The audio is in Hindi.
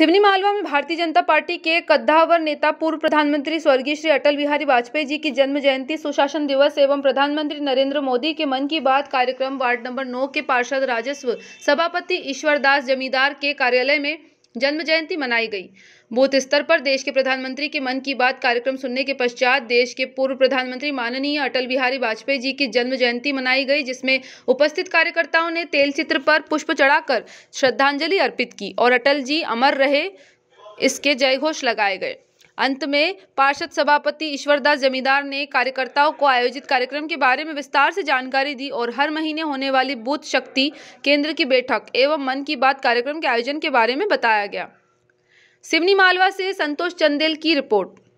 सिवनी मालवा में भारतीय जनता पार्टी के कद्दावर नेता पूर्व प्रधानमंत्री स्वर्गीय श्री अटल बिहारी वाजपेयी जी की जन्म जयंती, सुशासन दिवस एवं प्रधानमंत्री नरेंद्र मोदी के मन की बात कार्यक्रम वार्ड नंबर 9 के पार्षद राजस्व सभापति ईश्वरदास जमींदार के कार्यालय में जन्म जयंती मनाई गई। बूथ स्तर पर देश के प्रधानमंत्री के मन की बात कार्यक्रम सुनने के पश्चात देश के पूर्व प्रधानमंत्री माननीय अटल बिहारी वाजपेयी जी की जन्म जयंती मनाई गई, जिसमें उपस्थित कार्यकर्ताओं ने तेल चित्र पर पुष्प चढ़ाकर श्रद्धांजलि अर्पित की और अटल जी अमर रहे इसके जयघोष लगाए गए। अंत में पार्षद सभापति ईश्वरदास जमींदार ने कार्यकर्ताओं को आयोजित कार्यक्रम के बारे में विस्तार से जानकारी दी और हर महीने होने वाली बूथ शक्ति केंद्र की बैठक एवं मन की बात कार्यक्रम के आयोजन के बारे में बताया गया। सिवनी मालवा से संतोष चंदेल की रिपोर्ट।